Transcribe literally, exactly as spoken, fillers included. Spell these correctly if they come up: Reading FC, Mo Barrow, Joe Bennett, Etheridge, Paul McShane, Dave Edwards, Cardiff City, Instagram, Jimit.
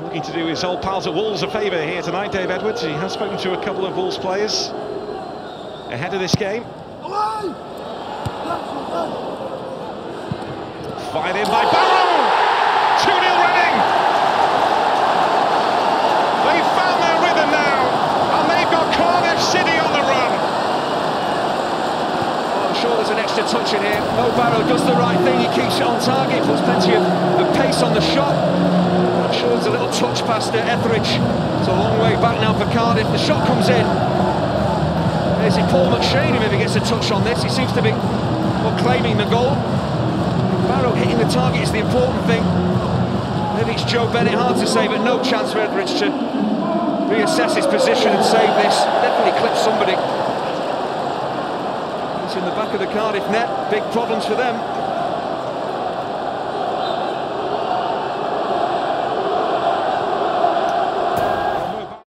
Looking to do his old pals at Wolves a favour here tonight, Dave Edwards. He has spoken to a couple of Wolves players ahead of this game. Fired in by Barrow! two nil Reading! They've found their rhythm now, and they've got Cardiff City on the run. Well, I'm sure there's an extra touch in here. Mo Barrow does the right thing, he keeps it on target, puts plenty of, of pace on the shot. I'm sure there's a little touch past Etheridge. It's a long way back now for Cardiff. The shot comes in. Is it Paul McShane who maybe gets a touch on this? He seems to be well, claiming the goal. Barrow hitting the target is the important thing. Maybe it's Joe Bennett, hard to say, but no chance for Etheridge to reassess his position and save this. Definitely clips somebody. It's in the back of the Cardiff net, big problems for them.